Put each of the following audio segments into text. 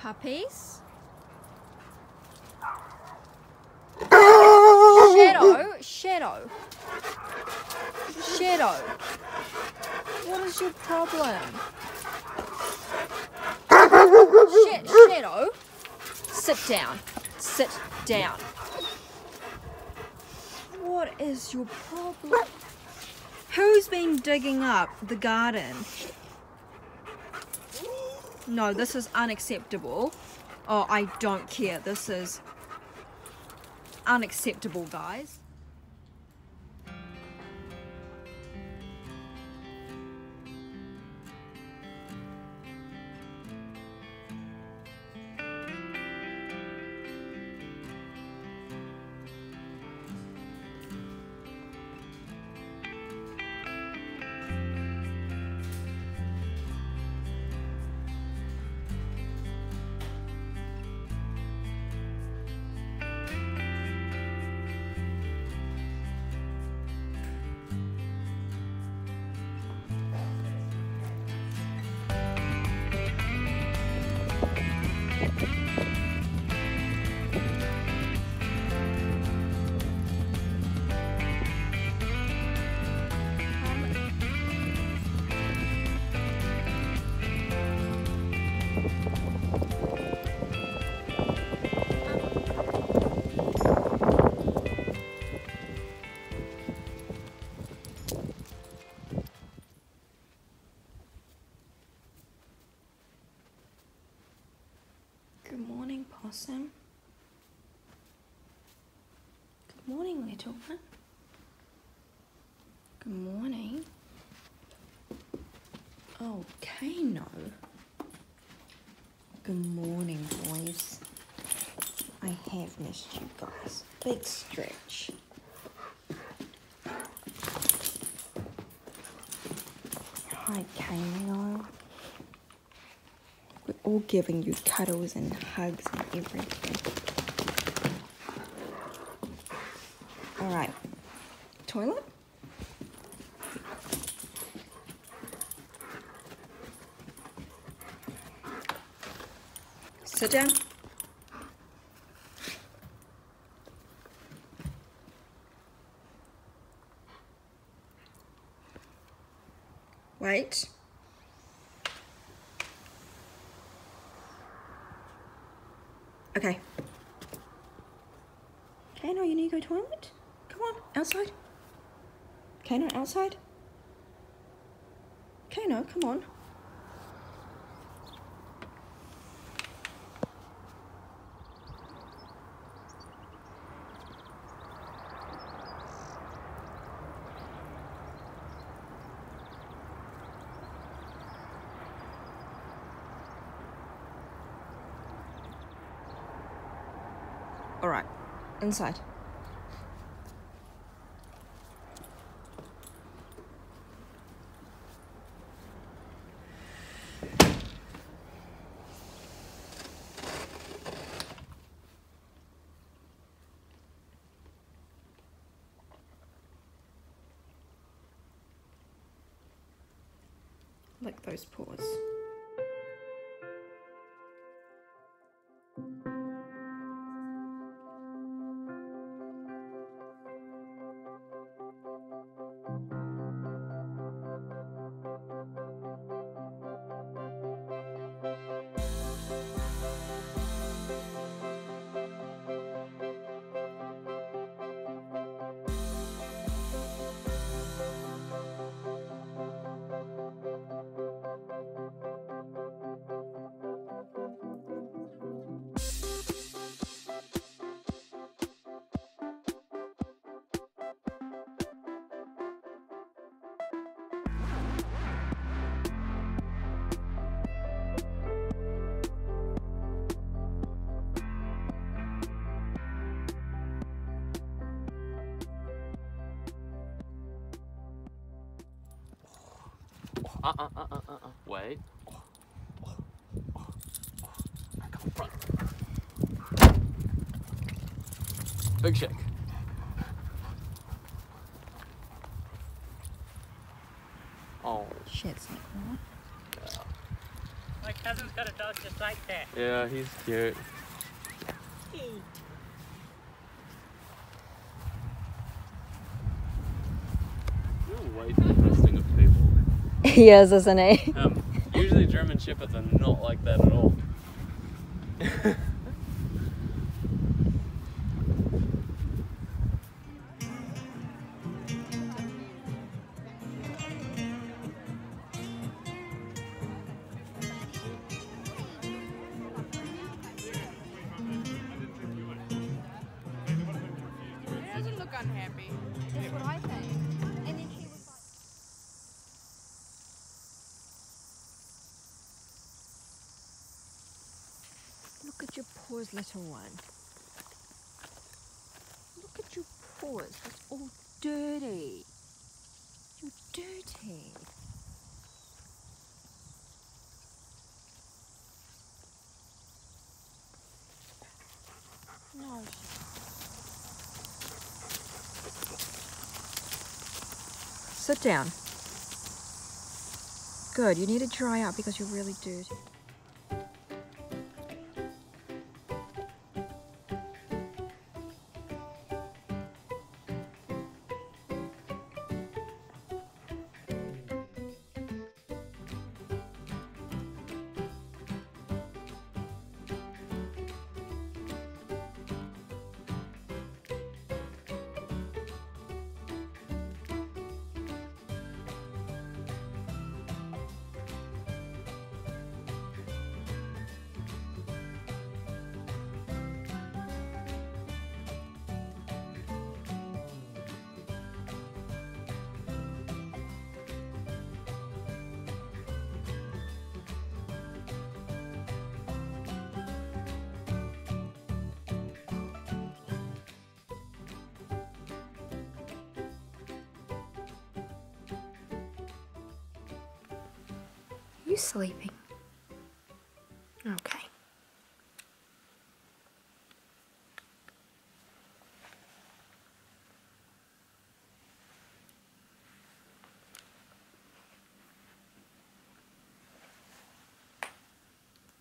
puppies. Shadow, what is your problem? Shadow, sit down. What is your problem? Who's been digging up the garden? No, this is unacceptable. Oh, I don't care. This is unacceptable, guys. Good morning, Possum. Good morning, little one. Good morning. Oh, Kayno. Good morning, boys. I have missed you guys. Big stretch. Hi, Kayno. We're all giving you cuddles and hugs and everything. Alright. Toilet? Sit down. Wait. Okay. Kayno, you need to go toilet? Come on, outside. Kayno, outside. Kayno, come on. All right, inside. Lick those paws. Wait. I can't run. Big shake. Oh. Shit's like what? Yeah. My cousin's got a dog just like that. Yeah, he's cute. You're way too trusting of people. Yes, isn't he? Usually German Shepherds are not like that at all. Unhappy. That's what I think. And then he was like, look at your paws, little one. Look at your paws. It's all dirty. You're dirty. No. Sit down. Good, you need to dry out because you're really dirty. You sleeping? Okay.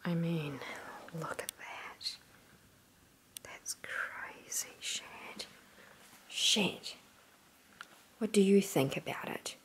I mean, look at that. That's crazy shit. Shit. What do you think about it?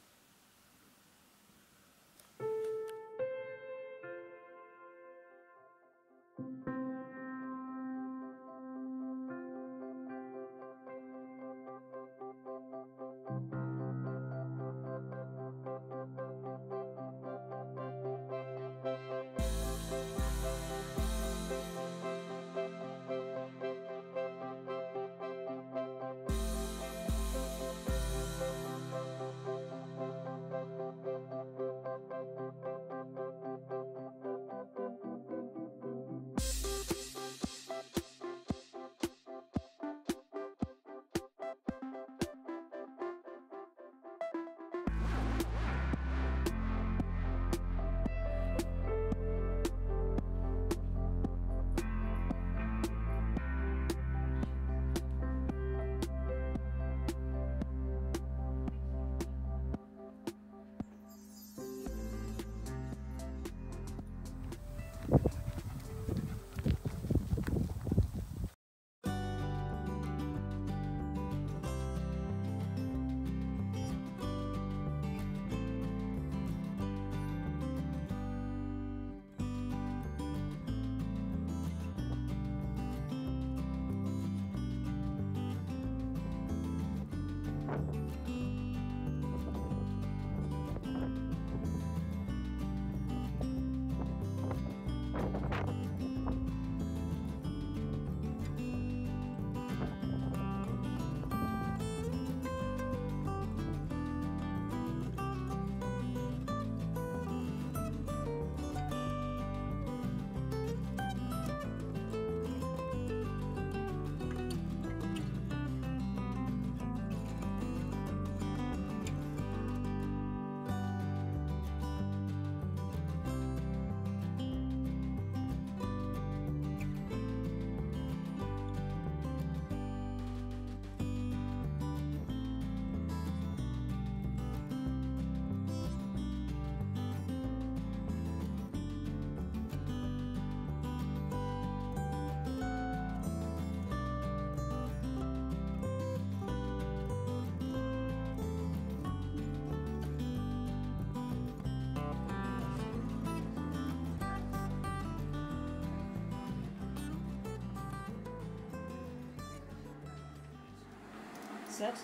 6.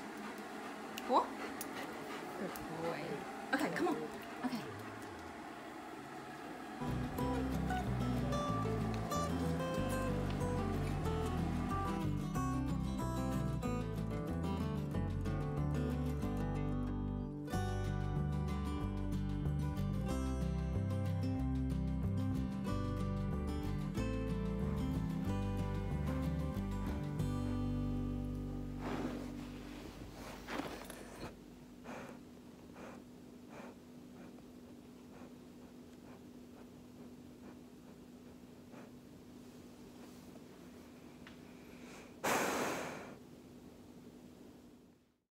4. Good boy. Okay, come on. Okay.